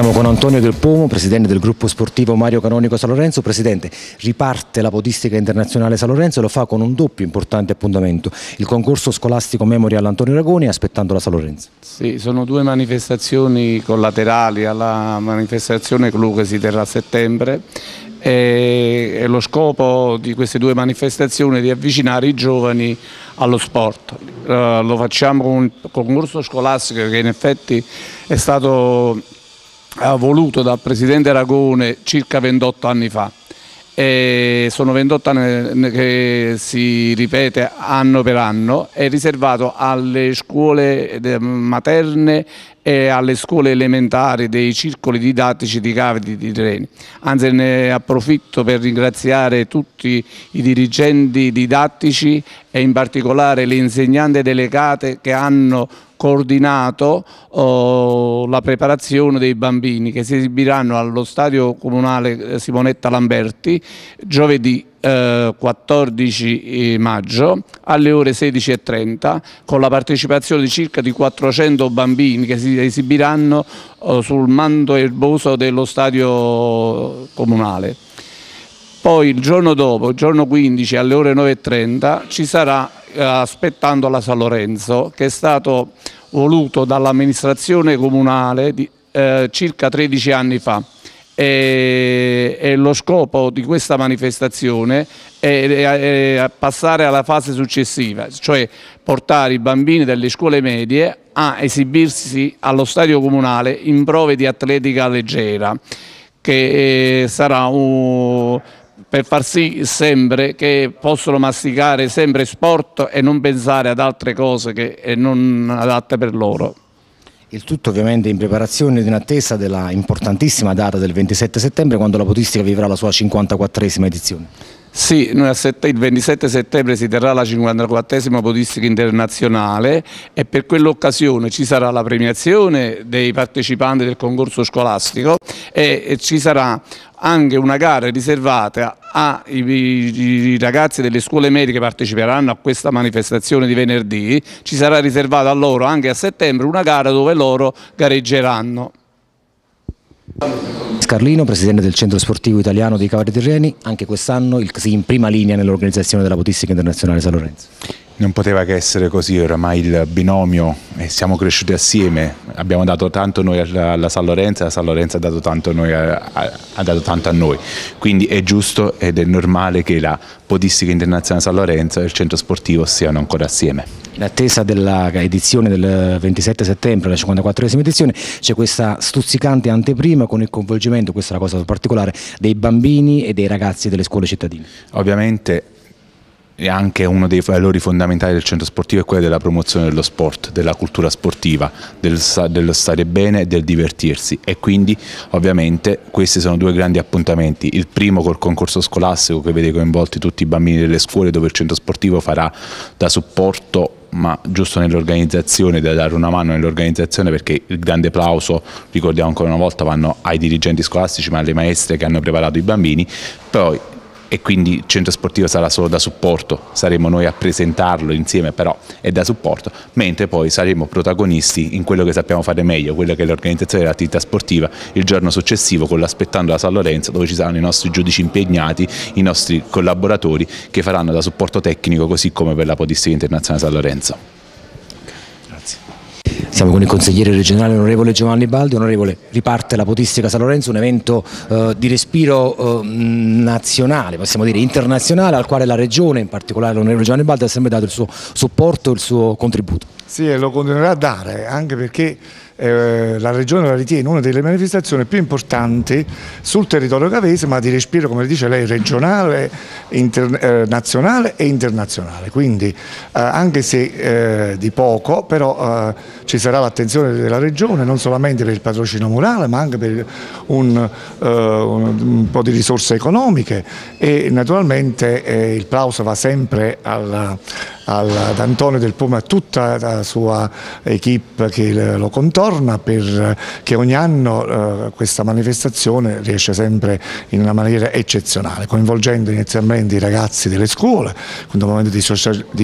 Siamo con Antonio Del Pomo, presidente del gruppo sportivo Mario Canonico San Lorenzo. Presidente, riparte la Podistica Internazionale San Lorenzo e lo fa con un doppio importante appuntamento, il concorso scolastico Memorial Antonio Ragoni aspettando la San Lorenzo. Sì, sono due manifestazioni collaterali alla manifestazione CLU che si terrà a settembre e lo scopo di queste due manifestazioni è di avvicinare i giovani allo sport. Lo facciamo con un concorso scolastico che in effetti è stato voluto dal presidente Ragone circa 28 anni fa e sono 28 anni che si ripete anno per anno. È riservato alle scuole materne e alle scuole elementari dei circoli didattici di Cavalieri Tirreni. Anzi, ne approfitto per ringraziare tutti i dirigenti didattici e in particolare le insegnanti delegate che hanno coordinato la preparazione dei bambini che si esibiranno allo stadio comunale Simonetta Lamberti giovedì 14 maggio alle ore 16:30 con la partecipazione di circa 400 bambini che si esibiranno sul manto erboso dello stadio comunale. Poi il giorno dopo, il giorno 15 alle ore 9:30 ci sarà aspettando la San Lorenzo, che è stato voluto dall'amministrazione comunale circa 13 anni fa e lo scopo di questa manifestazione è passare alla fase successiva, cioè portare i bambini delle scuole medie a esibirsi allo stadio comunale in prove di atletica leggera, che sarà per far sì sempre che possono masticare sempre sport e non pensare ad altre cose che non adatte per loro. Il tutto ovviamente in preparazione ed in attesa della importantissima data del 27 settembre, quando la Podistica vivrà la sua 54esima edizione. Sì, noi il 27 settembre si terrà la 54esima Podistica Internazionale e per quell'occasione ci sarà la premiazione dei partecipanti del concorso scolastico e ci sarà anche una gara riservata ai ragazzi delle scuole medie che parteciperanno a questa manifestazione di venerdì. Ci sarà riservata a loro anche a settembre una gara dove loro gareggeranno. Scarlino, presidente del Centro Sportivo Italiano dei Cavalieri Tirreni, anche quest'anno in prima linea nell'organizzazione della Podistica Internazionale San Lorenzo. Non poteva che essere così, oramai il binomio, siamo cresciuti assieme, abbiamo dato tanto noi alla San Lorenzo e la San Lorenzo ha dato tanto a noi, quindi è giusto ed è normale che la Podistica Internazionale San Lorenzo e il Centro Sportivo siano ancora assieme. In attesa della edizione del 27 settembre, la 54esima edizione, c'è questa stuzzicante anteprima con il coinvolgimento, questa è la cosa particolare, dei bambini e dei ragazzi delle scuole cittadine. Ovviamente e anche uno dei valori fondamentali del centro sportivo è quello della promozione dello sport, della cultura sportiva, dello stare bene e del divertirsi, e quindi ovviamente questi sono due grandi appuntamenti, il primo col concorso scolastico che vede coinvolti tutti i bambini delle scuole, dove il centro sportivo farà da supporto ma giusto nell'organizzazione, da dare una mano nell'organizzazione, perché il grande plauso, ricordiamo ancora una volta, vanno ai dirigenti scolastici ma alle maestre che hanno preparato i bambini. Poi e quindi il centro sportivo sarà solo da supporto, saremo noi a presentarlo insieme, però è da supporto, mentre poi saremo protagonisti in quello che sappiamo fare meglio, quello che è l'organizzazione dell'attività sportiva, il giorno successivo con l'aspettando la San Lorenzo, dove ci saranno i nostri giudici impegnati, i nostri collaboratori che faranno da supporto tecnico, così come per la Podistica Internazionale San Lorenzo. Grazie. Siamo con il consigliere regionale onorevole Giovanni Baldi. Onorevole, riparte la Podistica San Lorenzo, un evento di respiro nazionale, possiamo dire internazionale, al quale la regione, in particolare l'onorevole Giovanni Baldi, ha sempre dato il suo supporto, il suo contributo. Sì, lo continuerà a dare, anche perché la regione la ritiene una delle manifestazioni più importanti sul territorio cavese, ma di respiro, come dice lei, regionale, nazionale e internazionale. Quindi anche se di poco, però ci sarà l'attenzione della regione non solamente per il patrocinio murale, ma anche per un po' di risorse economiche, e naturalmente il plauso va sempre ad Antonio Del Pomo e a tutta la sua equipe che lo contorna, torna, perché ogni anno questa manifestazione riesce sempre in una maniera eccezionale, coinvolgendo inizialmente i ragazzi delle scuole, con un momento di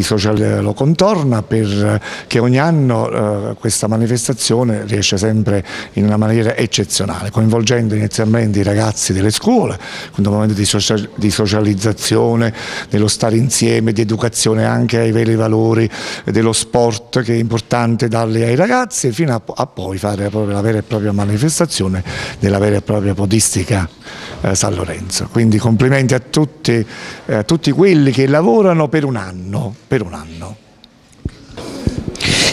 social lo contorna, perché ogni anno questa manifestazione riesce sempre in una maniera eccezionale, coinvolgendo inizialmente i ragazzi delle scuole, con un momento di socializzazione, dello stare insieme, di educazione anche ai veri valori dello sport, che è importante darli ai ragazzi, fino a poi fare la vera e propria manifestazione della vera e propria podistica San Lorenzo. Quindi complimenti a tutti quelli che lavorano per un anno,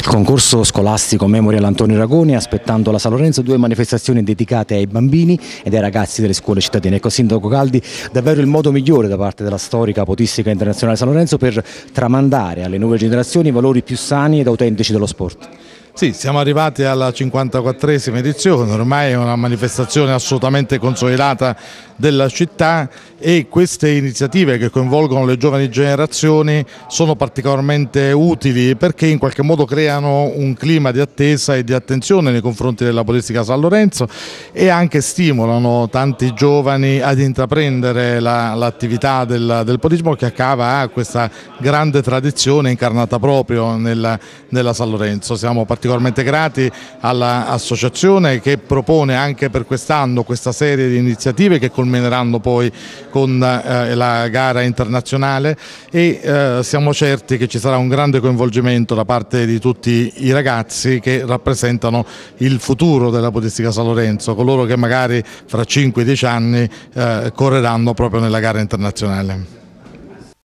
Il concorso scolastico Memorial Antonio Ragoni, aspettando la San Lorenzo, due manifestazioni dedicate ai bambini ed ai ragazzi delle scuole cittadine. Ecco, Sindaco Caldi, davvero il modo migliore da parte della storica Podistica Internazionale San Lorenzo per tramandare alle nuove generazioni i valori più sani ed autentici dello sport. Sì, siamo arrivati alla 54esima edizione, ormai è una manifestazione assolutamente consolidata della città, e queste iniziative che coinvolgono le giovani generazioni sono particolarmente utili, perché in qualche modo creano un clima di attesa e di attenzione nei confronti della Podistica San Lorenzo, e anche stimolano tanti giovani ad intraprendere l'attività del podismo, che accava a questa grande tradizione incarnata proprio nella San Lorenzo. Siamo particolarmente grati all'associazione, che propone anche per quest'anno questa serie di iniziative che culmineranno poi con la gara internazionale, e siamo certi che ci sarà un grande coinvolgimento da parte di tutti i ragazzi che rappresentano il futuro della Podistica San Lorenzo, coloro che magari fra 5-10 anni correranno proprio nella gara internazionale.